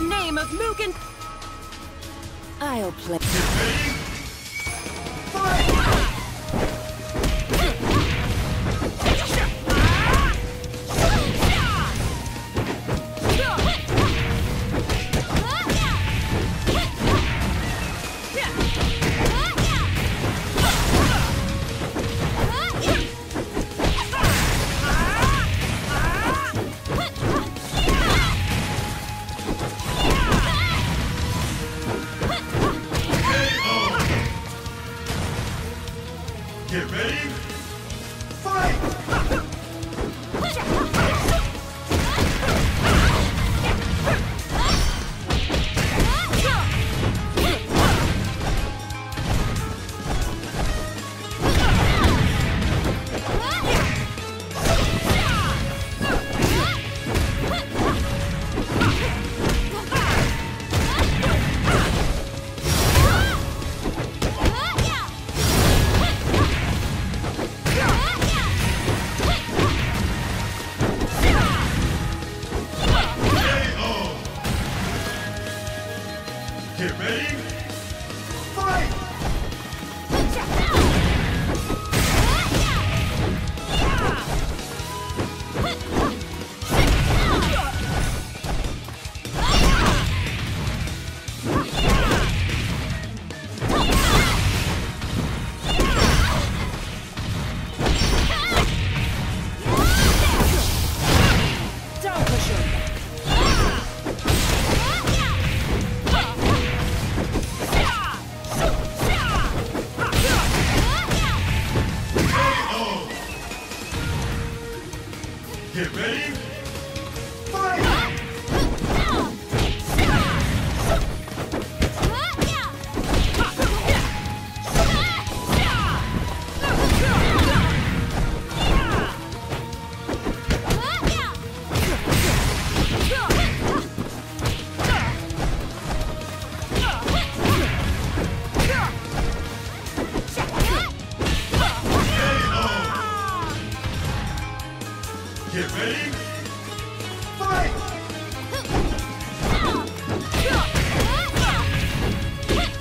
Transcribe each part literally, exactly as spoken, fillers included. the name of Mugen. I'll play. Get ready, fight! Get ready, fight! Get ready, fight! Get ready, fight!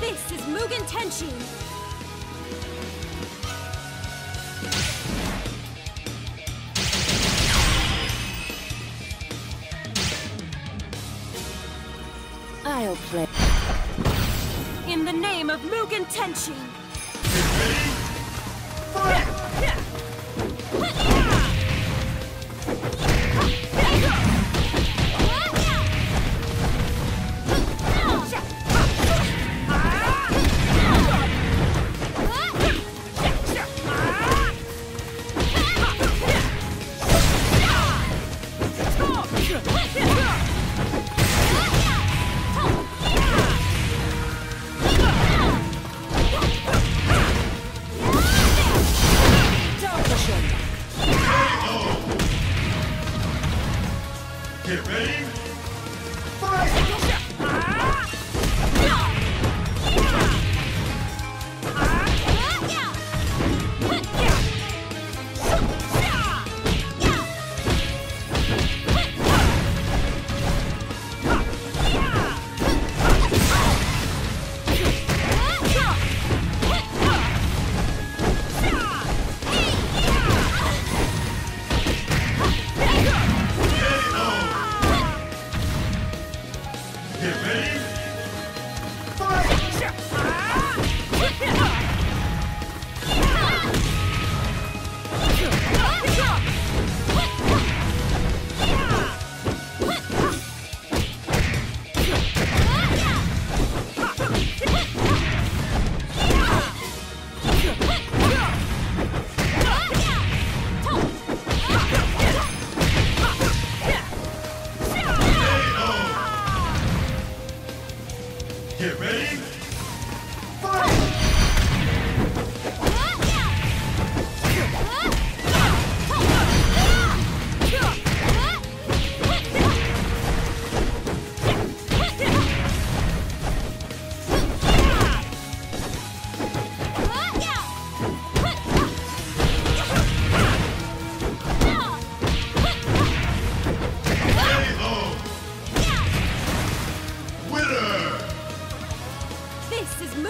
This is Mugen Tenshin. I'll play. In the name of Mugen Tenshin. Don't push him.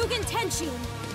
Mugen Tenshin!